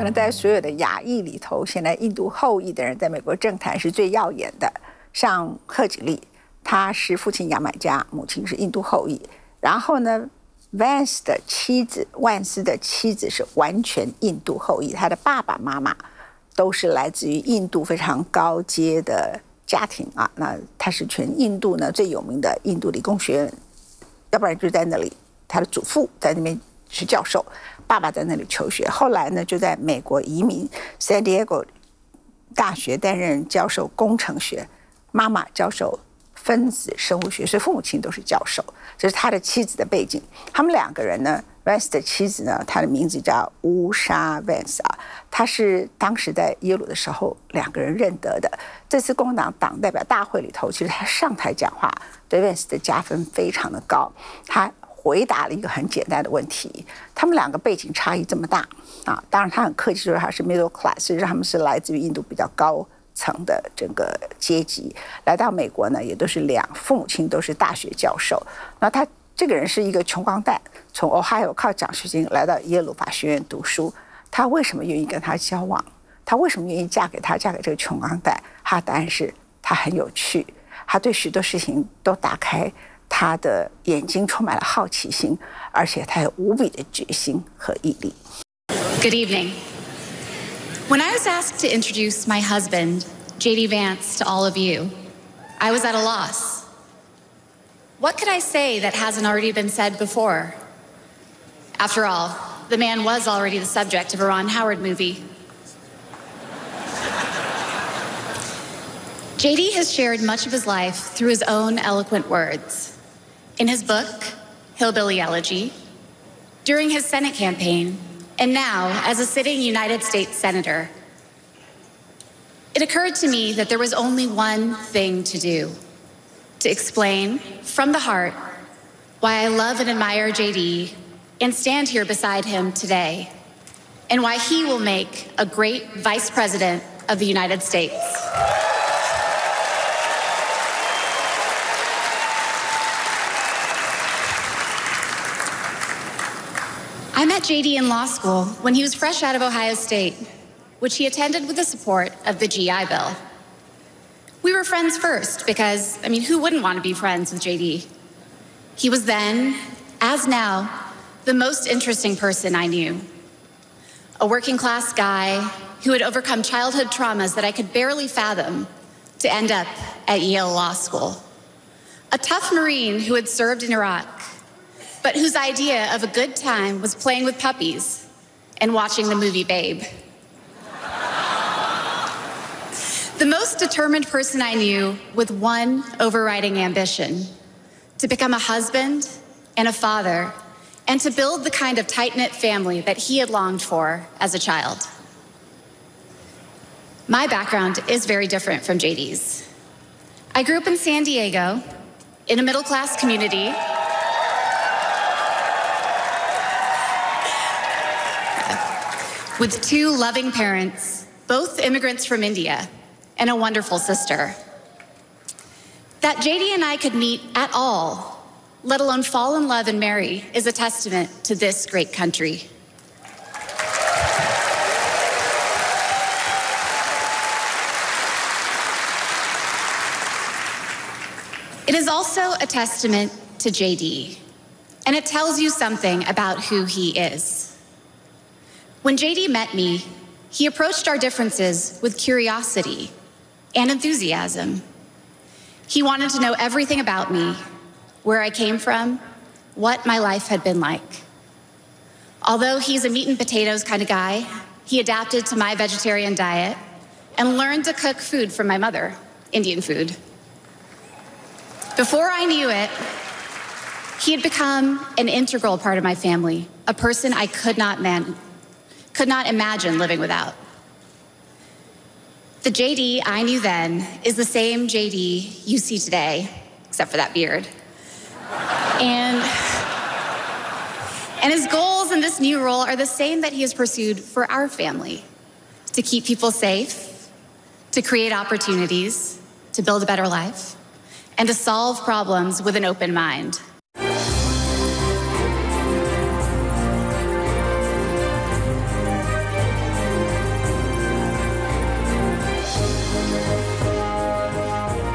可能在所有的亚裔里头，现在印度后裔的人在美国政坛是最耀眼的。像贺锦丽，她是父亲牙买加，母亲是印度后裔。然后呢 ，Vance 的妻子，万斯的妻子是完全印度后裔，她的爸爸妈妈都是来自于印度非常高阶的家庭啊。那她是全印度呢最有名的印度理工学院，要不然就在那里，她的祖父在那边是教授。 爸爸在那里求学，后来呢就在美国移民 San Diego 大学担任教授工程学，妈妈教授分子生物学，所以父母亲都是教授。这是他的妻子的背景。他们两个人呢 ，Vance 的妻子呢，她的名字叫乌莎 Vance 啊，她是当时在耶鲁的时候两个人认得的。这次共和党党代表大会里头，其实他上台讲话对 Vance 的加分非常的高。他 回答了一个很简单的问题，他们两个背景差异这么大啊，当然他很客气说他是 middle class， 所以他们是来自于印度比较高层的这个阶级，来到美国呢也都是父母亲都是大学教授。那他这个人是一个穷光蛋，从 Ohio 靠奖学金来到耶鲁法学院读书，他为什么愿意跟他交往？他为什么愿意嫁给他？嫁给这个穷光蛋？他的答案是他很有趣，他对许多事情都打开 他的眼睛充满了好奇心，而且他有无比的决心和毅力。Good evening. When I was asked to introduce my husband, JD Vance, to all of you, I was at a loss. What could I say that hasn't already been said before? After all, the man was already the subject of a Ron Howard movie. JD has shared much of his life through his own eloquent words. In his book, Hillbilly Elegy, during his Senate campaign, and now as a sitting United States Senator. It occurred to me that there was only one thing to do, to explain from the heart why I love and admire JD and stand here beside him today, and why he will make a great Vice President of the United States. I met JD in law school when he was fresh out of Ohio State, which he attended with the support of the GI Bill. We were friends first because, I mean, who wouldn't want to be friends with JD? He was then, as now, the most interesting person I knew. A working class guy who had overcome childhood traumas that I could barely fathom to end up at Yale Law School. A tough Marine who had served in Iraq, but whose idea of a good time was playing with puppies and watching the movie Babe. The most determined person I knew with one overriding ambition, to become a husband and a father, and to build the kind of tight-knit family that he had longed for as a child. My background is very different from JD's. I grew up in San Diego, in a middle-class community, with two loving parents, both immigrants from India, and a wonderful sister. That JD and I could meet at all, let alone fall in love and marry, is a testament to this great country. It is also a testament to JD, and it tells you something about who he is. When JD met me, he approached our differences with curiosity and enthusiasm. He wanted to know everything about me, where I came from, what my life had been like. Although he's a meat and potatoes kind of guy, he adapted to my vegetarian diet and learned to cook food from my mother, Indian food. Before I knew it, he had become an integral part of my family, a person I could not imagine living without. The JD I knew then is the same JD you see today, except for that beard. And his goals in this new role are the same that he has pursued for our family, to keep people safe, to create opportunities, to build a better life, and to solve problems with an open mind.